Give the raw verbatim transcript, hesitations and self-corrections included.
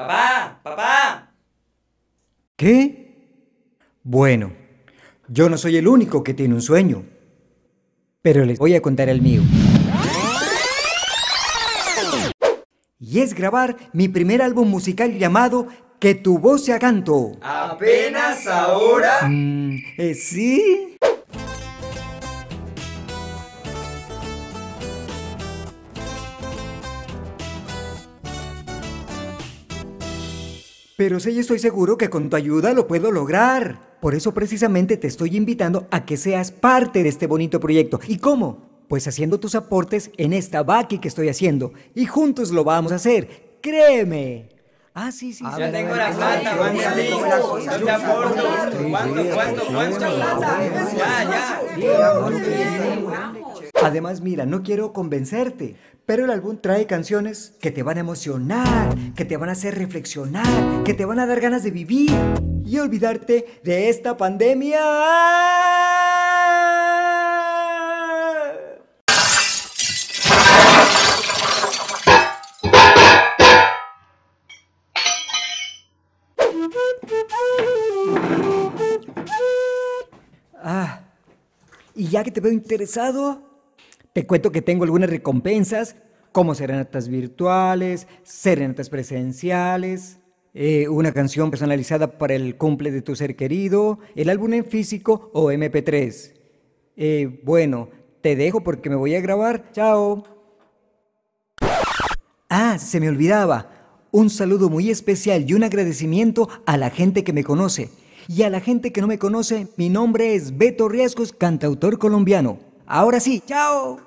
Papá, papá. ¿Qué? Bueno, yo no soy el único que tiene un sueño, pero les voy a contar el mío. Y es grabar mi primer álbum musical llamado Que Tu Voz Sea Canto. ¿Apenas ahora? Mm, eh, sí. Pero sí, estoy seguro que con tu ayuda lo puedo lograr. Por eso precisamente te estoy invitando a que seas parte de este bonito proyecto. ¿Y cómo? Pues haciendo tus aportes en esta baqui que estoy haciendo. Y juntos lo vamos a hacer. ¡Créeme! Ah, sí, sí. Ya tengo la plata, yo te aporto. ¿Cuánto, cuánto, cuánto? Ya, ya. Además, mira, no quiero convencerte, pero el álbum trae canciones que te van a emocionar, que te van a hacer reflexionar, que te van a dar ganas de vivir y olvidarte de esta pandemia. Ah, y ya que te veo interesado, te cuento que tengo algunas recompensas, como serenatas virtuales, serenatas presenciales, eh, una canción personalizada para el cumple de tu ser querido, el álbum en físico o eme pe tres. Eh, bueno, te dejo porque me voy a grabar. ¡Chao! Ah, se me olvidaba. Un saludo muy especial y un agradecimiento a la gente que me conoce. Y a la gente que no me conoce, mi nombre es Beto Riascos, cantautor colombiano. Ahora sí, ¡chao!